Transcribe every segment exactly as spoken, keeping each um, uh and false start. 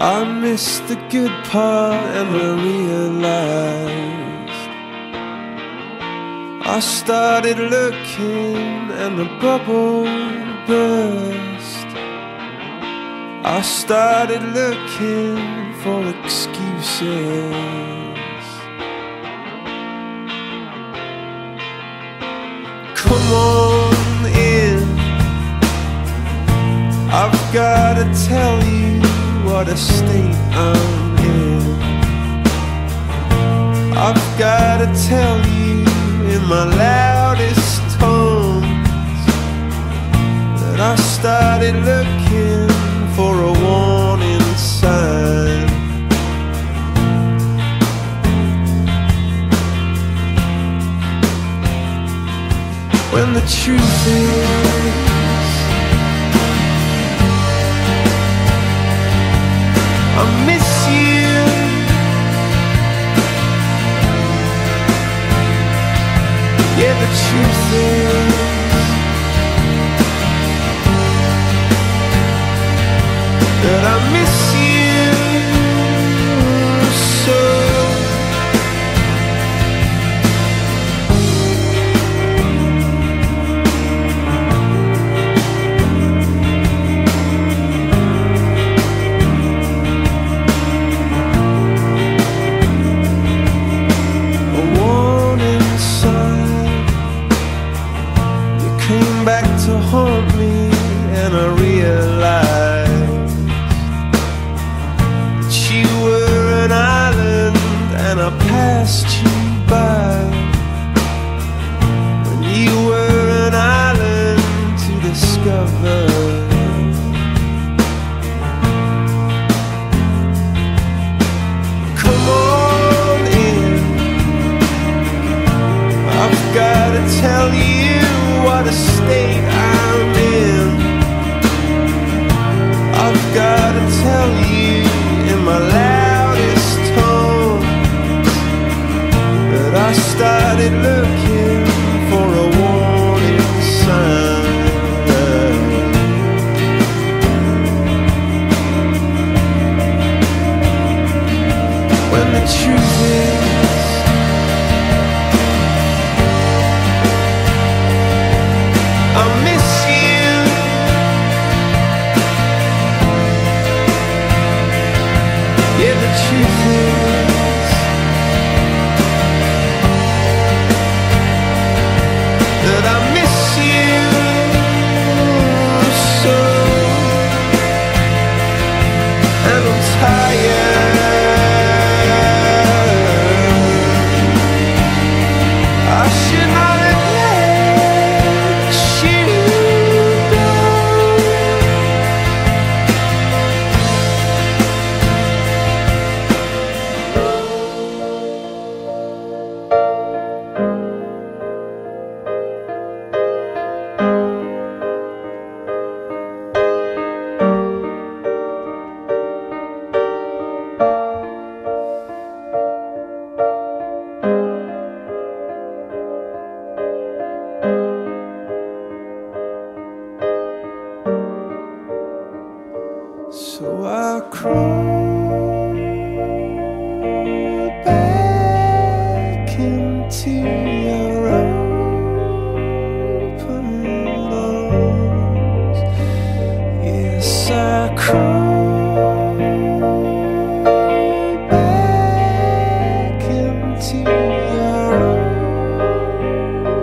I missed the good part and I realized I started looking and the bubble burst. I started looking for excuses. Come on in, I've gotta tell you what a state I'm in. I've gotta tell you in my loudest tones that I started looking for a warning sign. When the truth is, I miss you. Yeah, the truth is that I miss you so. Haunt me and I realized that you were an island and I passed you by. When you were an island to discover. Come on in, I've gotta tell you what a state I'm in. I've gotta tell you in my loudest tone that I started looking for a warning sign. When the truth is, so I crawl back into your open arms. Yes, I crawl back into your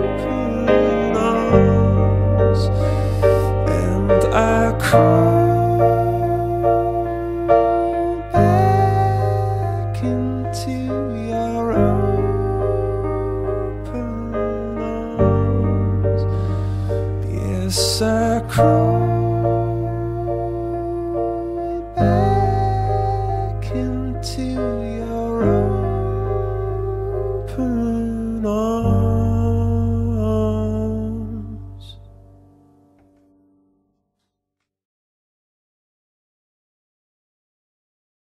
open arms, and I crawl. Yes, I cry.